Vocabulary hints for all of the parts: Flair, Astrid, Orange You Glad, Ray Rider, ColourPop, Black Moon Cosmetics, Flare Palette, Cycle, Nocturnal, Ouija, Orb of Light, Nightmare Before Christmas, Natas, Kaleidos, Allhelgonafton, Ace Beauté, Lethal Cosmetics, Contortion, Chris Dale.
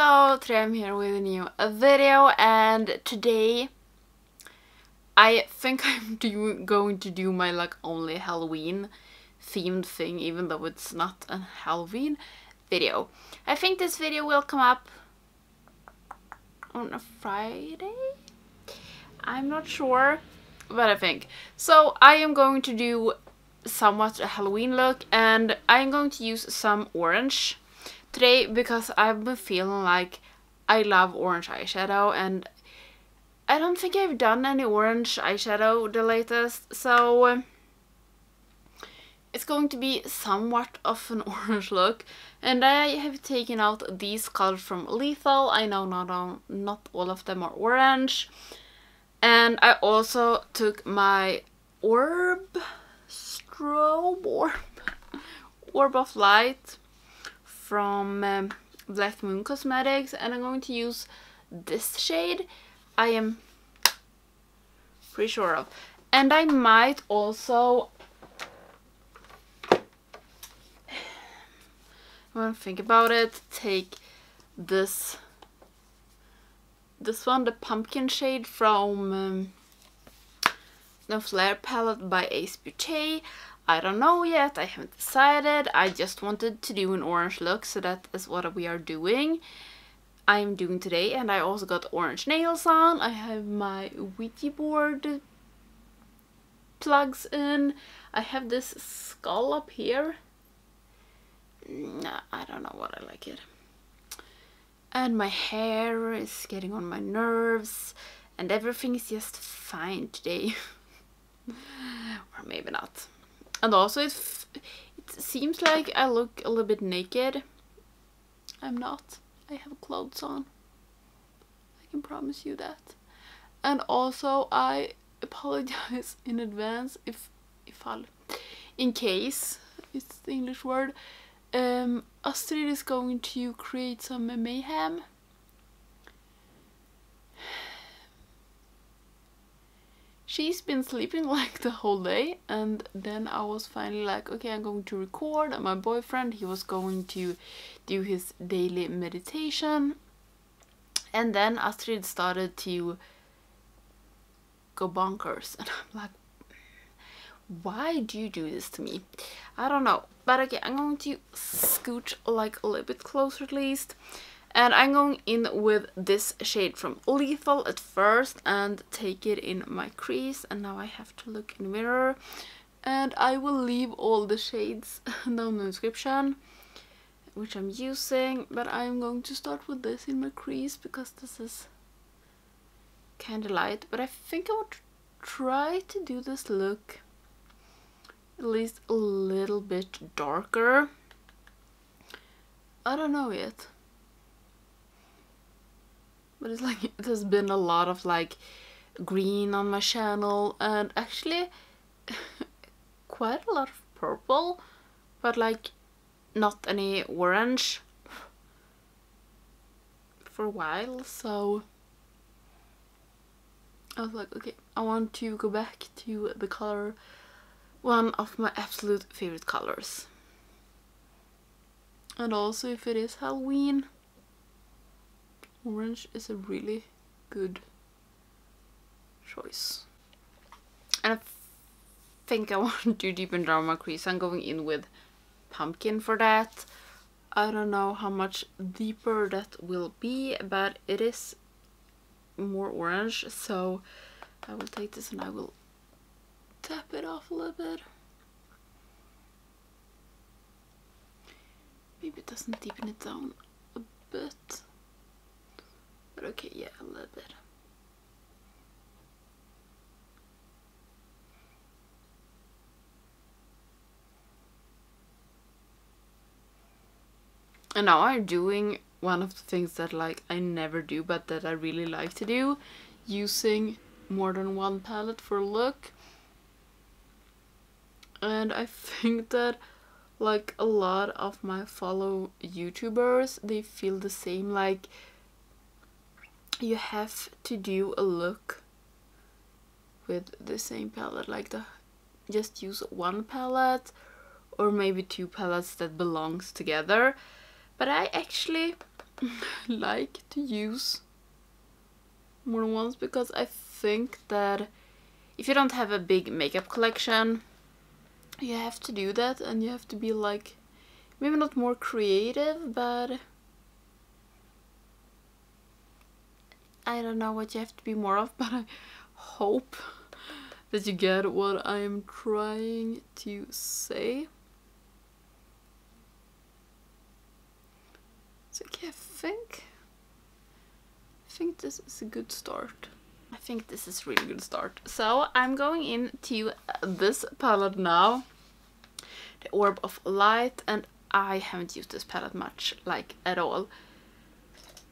Hello, today I'm here with a new video, and today I think I'm going to do my like only Halloween themed thing, even though it's not a Halloween video. I think this video will come up on a Friday? I'm not sure, but I think. So I am going to do somewhat a Halloween look, and I'm going to use some orange today because I've been feeling like I love orange eyeshadow, and I don't think I've done any orange eyeshadow the latest, so it's going to be somewhat of an orange look. And I have taken out these colors from Lethal. I know not all of them are orange. And I also took my orb of light from Black Moon Cosmetics, and I'm going to use this shade. I am pretty sure of, and I might also, when I think about it, take this one, the pumpkin shade from the Flare Palette by Ace Beauté. I don't know yet, I haven't decided. I just wanted to do an orange look, so that is what we are doing. I'm doing today, and I also got orange nails on. I have my Ouija board plugs in. I have this skull up here. Nah, I don't know what I like it. And my hair is getting on my nerves, and everything is just fine today. Or maybe not. And also it seems like I look a little bit naked. I'm not. I have clothes on. I can promise you that. And also I apologize in advance in case, it's the English word, Astrid is going to create some mayhem. She's been sleeping like the whole day, and then I was finally like, okay, I'm going to record, and my boyfriend, he was going to do his daily meditation, and then Astrid started to go bonkers, and I'm like, why do you do this to me? I don't know, but okay, I'm going to scooch like a little bit closer at least. And I'm going in with this shade from Lethal at first and take it in my crease. And now I have to look in the mirror. And I will leave all the shades down in the description, which I'm using. But I'm going to start with this in my crease because this is kind of light. But I think I would try to do this look at least a little bit darker. I don't know yet. But it's like, there's been a lot of like green on my channel, and actually quite a lot of purple, but like not any orange for a while. So I was like, okay, I want to go back to the color, one of my absolute favorite colors. And also, if it is Halloween, orange is a really good choice. And I think I want to deepen down my crease. I'm going in with pumpkin for that. I don't know how much deeper that will be, but it is more orange, so I will take this and I will tap it off a little bit. Maybe it doesn't deepen it down a bit. But okay, yeah, a little bit. And now I'm doing one of the things that like I never do, but that I really like to do, using more than one palette for a look. And I think that like a lot of my follow YouTubers, they feel the same, like you have to do a look with the same palette, like just use one palette or maybe two palettes that belongs together. But I actually like to use more than once, because I think that if you don't have a big makeup collection, you have to do that, and you have to be like, maybe not more creative, but I don't know what you have to be more of, but I hope that you get what I'm trying to say. So okay, I think this is a good start. I think this is a really good start. So I'm going into this palette now, the Orb of Light, and I haven't used this palette much, like at all.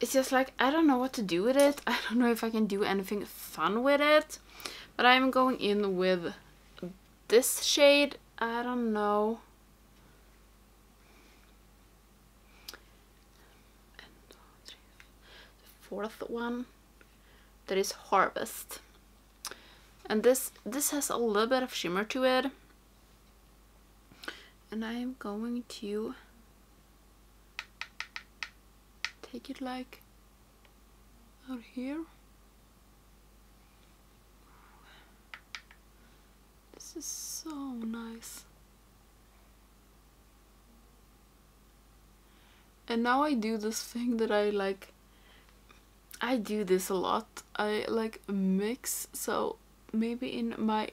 It's just like, I don't know what to do with it. I don't know if I can do anything fun with it. But I'm going in with this shade. I don't know. The fourth one. That is Harvest. And this has a little bit of shimmer to it. And I am going to take it like out here. This is so nice. And now I do this thing that I like, I do this a lot. I like mix, so maybe in my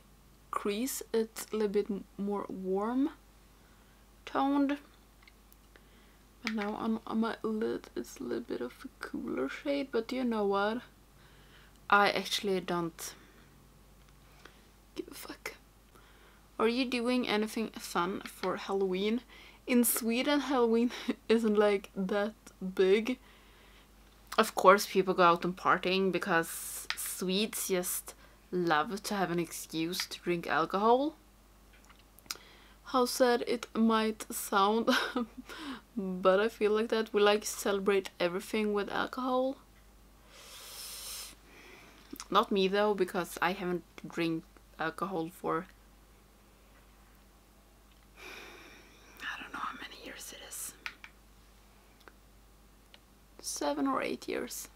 crease it's a little bit more warm toned. But now on my lid it's a little bit of a cooler shade, but you know what? I actually don't give a fuck. Are you doing anything fun for Halloween? In Sweden, Halloween isn't like that big. Of course, people go out and partying because Swedes just love to have an excuse to drink alcohol. How sad it might sound, but I feel like that we like celebrate everything with alcohol. Not me though, because I haven't drank alcohol for I don't know how many years it is. 7 or 8 years.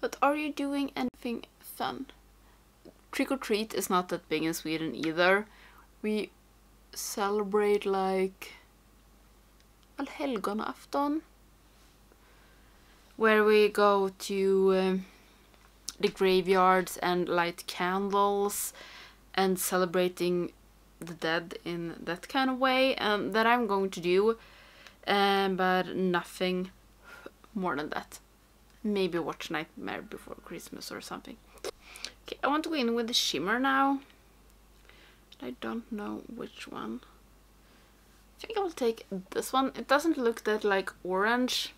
But are you doing anything fun? Trick or treat is not that big in Sweden either. We celebrate like Allhelgonafton, where we go to the graveyards and light candles and celebrating the dead in that kind of way, and that I'm going to do. But nothing more than that. Maybe watch Nightmare Before Christmas or something. Okay, I want to go in with the shimmer now. I don't know which one. I think I will take this one. It doesn't look that like orange.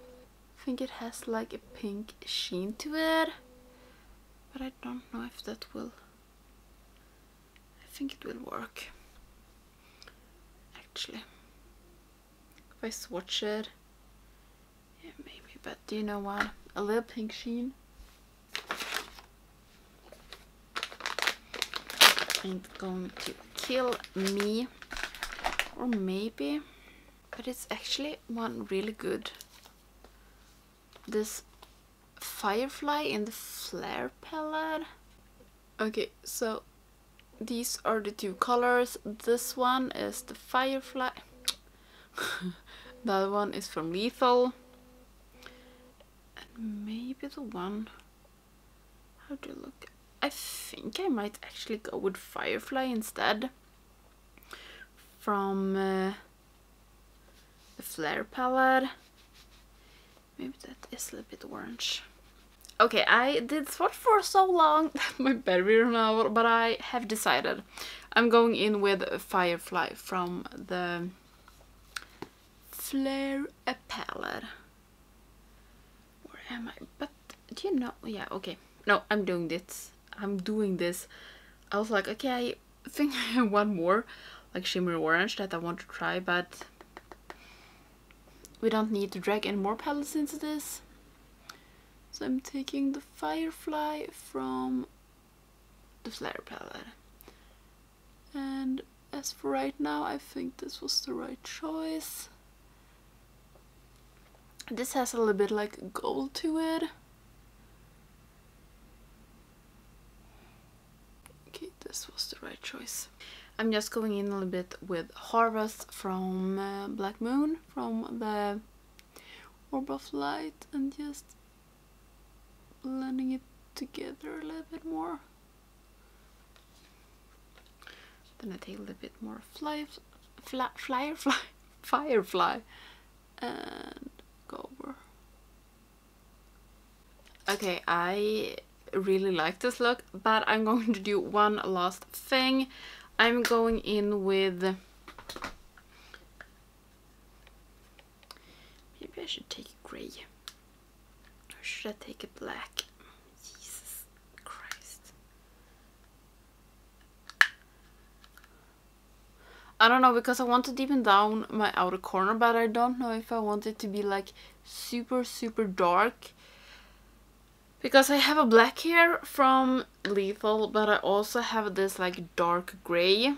I think it has like a pink sheen to it. But I don't know if that will... I think it will work. Actually, if I swatch it, yeah, maybe, but do you know what? A little pink sheen ain't going to kill me, or maybe, but it's actually one really good. This Firefly in the Flare Palette. Okay, so these are the two colors. This one is the Firefly. That one is from Lethal. And maybe the one... How do you look? I think I might actually go with Firefly instead. From the Flare Palette. Maybe that is a little bit orange. Okay, I did swatch for so long that my barrier now, but I have decided. I'm going in with Firefly from the Flare Palette. Where am I? But do you know? Yeah, okay. No, I'm doing this. I was like, okay, I think I have one more, like shimmer orange, that I want to try, but we don't need to drag any more palettes into this. So I'm taking the Firefly from the Flare Palette. And as for right now, I think this was the right choice. This has a little bit like gold to it. Okay, this was the right choice. I'm just going in a little bit with Harvest from Black Moon, from the Orb of Light, and just blending it together a little bit more. Then I take a little bit more firefly and go over. Okay, I really like this look, but I'm going to do one last thing. I'm going in with, maybe I should take a gray, or should I take a black? Jesus Christ. I don't know, because I want to deepen down my outer corner, but I don't know if I want it to be like super dark. Because I have a black here from Lethal, but I also have this like dark gray.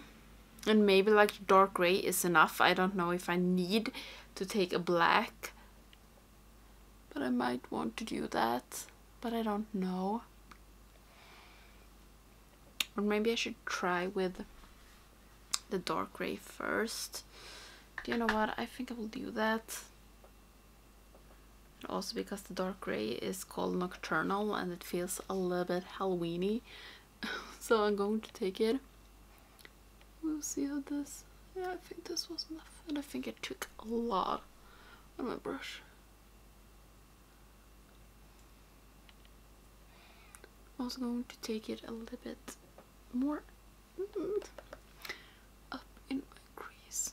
And maybe like dark gray is enough. I don't know if I need to take a black. But I might want to do that. But I don't know. Or maybe I should try with the dark gray first. Do you know what? I think I will do that. Also because the dark gray is called Nocturnal and it feels a little bit Halloweeny, so I'm going to take it. We'll see how this. Yeah, I think this was enough, and I think it took a lot on my brush. I'm also going to take it a little bit more up in my crease.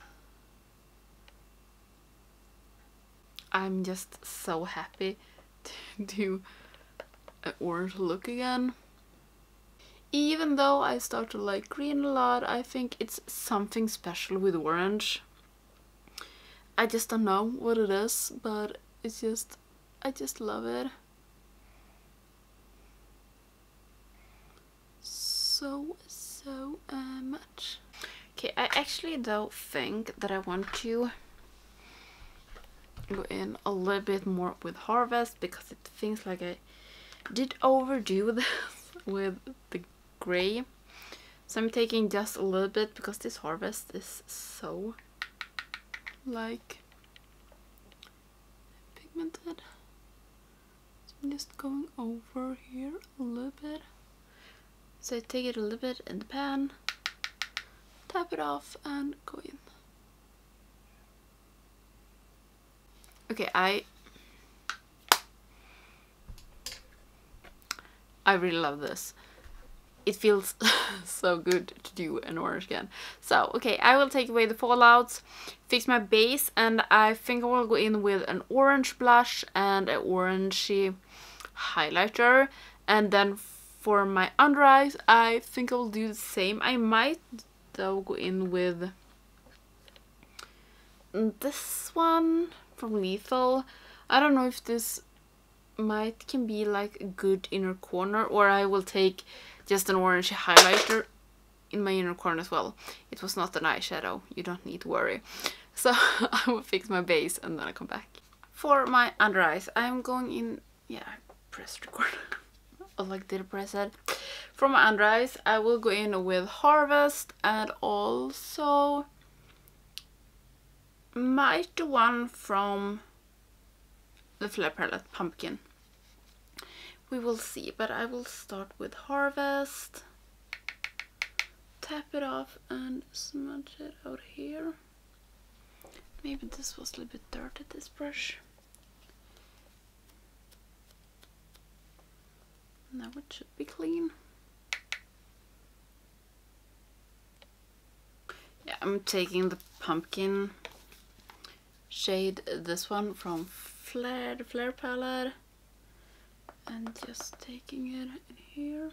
I'm just so happy to do an orange look again. Even though I start to like green a lot, I think it's something special with orange. I just don't know what it is, but it's just, I just love it. So much. Okay, I actually though think that I want to go in a little bit more with Harvest, because it feels like I did overdo this with the gray. So I'm taking just a little bit, because this Harvest is so like pigmented. So I'm just going over here a little bit. So I take it a little bit in the pan, tap it off and go in. Okay, I really love this. It feels so good to do an orange again. So, okay, I will take away the fallouts, fix my base, and I think I will go in with an orange blush and an orangey highlighter. And then for my under eyes, I think I will do the same. I might, though, go in with this one from Lethal. I don't know if this can be like a good inner corner, or I will take just an orange highlighter in my inner corner as well. It was not an eyeshadow, you don't need to worry. So I will fix my base and then I come back. For my under eyes, I'm going in, yeah, I pressed record. I like did press it. For my under eyes, I will go in with Harvest and also might the one from the Flare Palette, Pumpkin. We will see, but I will start with Harvest, tap it off and smudge it out here. Maybe this was a little bit dirty, this brush. Now it should be clean. Yeah, I'm taking the Pumpkin shade, this one from the Flare Palette, and just taking it in here.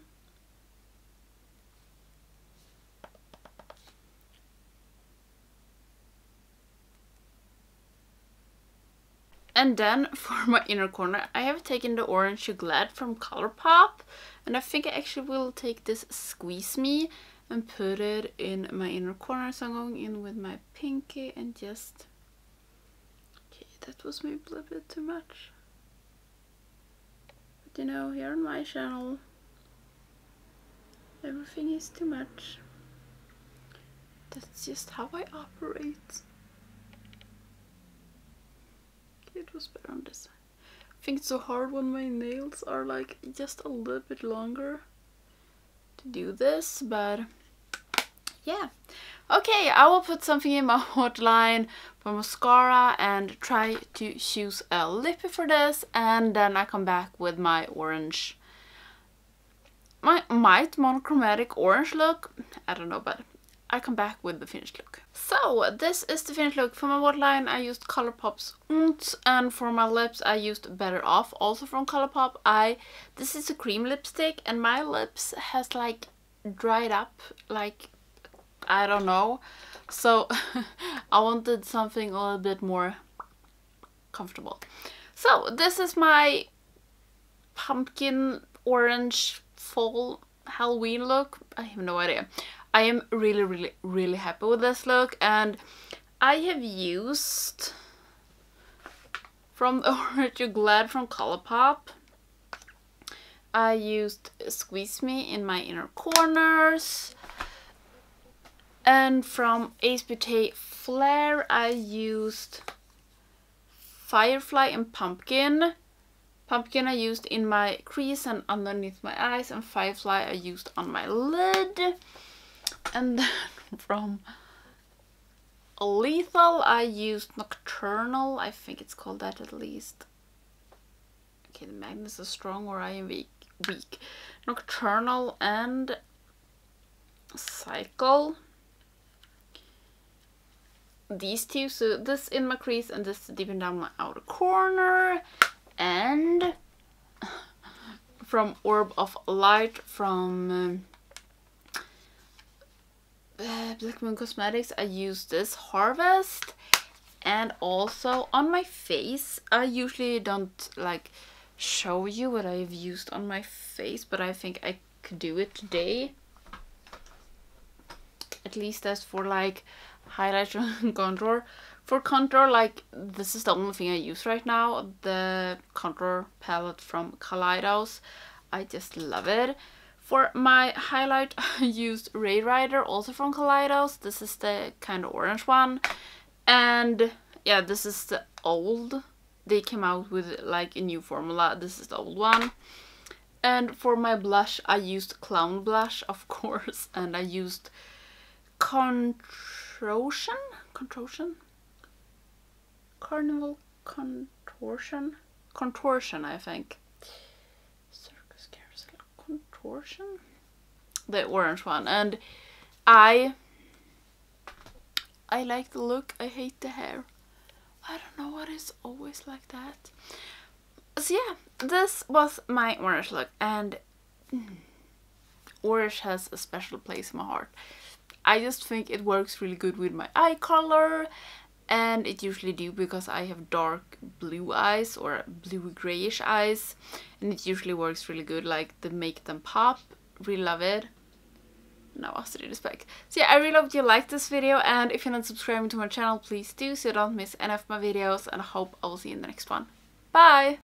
And then for my inner corner, I have taken the orange Chocolate from ColourPop, and I think I actually will take this Squeeze Me, and put it in my inner corner. So I'm going in with my pinky and just... Okay, that was maybe a little bit too much. But you know, here on my channel, everything is too much. That's just how I operate. It was better on this side. I think it's so hard when my nails are like just a little bit longer to do this, but yeah. Okay, I will put something in my waterline for mascara and try to choose a lippy for this, and then I come back with my orange, my might monochromatic orange look. I don't know, but I come back with the finished look. So this is the finished look. For my waterline I used ColourPop's Oomph, and for my lips I used Better Off, also from ColourPop. This is a cream lipstick, and my lips has like dried up, like I don't know, so I wanted something a little bit more comfortable. So this is my pumpkin orange fall Halloween look. I have no idea. I am really happy with this look, and I have used from Aren't You Glad from ColourPop. I used Squeeze Me in my inner corners, and from Ace Beauté Flare I used Firefly and Pumpkin. Pumpkin I used in my crease and underneath my eyes, and Firefly I used on my lid. And then from Lethal I used Nocturnal, I think it's called that at least. Okay, the magnets are strong or I am weak. Nocturnal and Cycle. These two, so this in my crease and this deepen down my outer corner. And from Orb of Light from... Black Moon Cosmetics I use this Harvest. And also on my face, I usually don't like show you what I've used on my face, but I think I could do it today, at least as for like highlight and contour. For contour, like this is the only thing I use right now, the contour palette from Kaleidos. I just love it. For my highlight, I used Ray Rider, also from Kaleidos. This is the kind of orange one. And yeah, this is the old. They came out with like a new formula. This is the old one. And for my blush, I used Clown Blush, of course. And I used Contortion? Contortion? Carnival Contortion? Contortion, I think. Contortion, the orange one, and I like the look. I hate the hair. I don't know what is always like that. So yeah, this was my orange look, and orange has a special place in my heart. I just think it works really good with my eye color, and it usually do because I have dark blue eyes or blue grayish eyes, and it usually works really good, like to make them pop. Really love it. Now I'll do this back. So yeah, I really hope you liked this video, and if you're not subscribing to my channel, please do so you don't miss any of my videos, and I hope I will see you in the next one. Bye!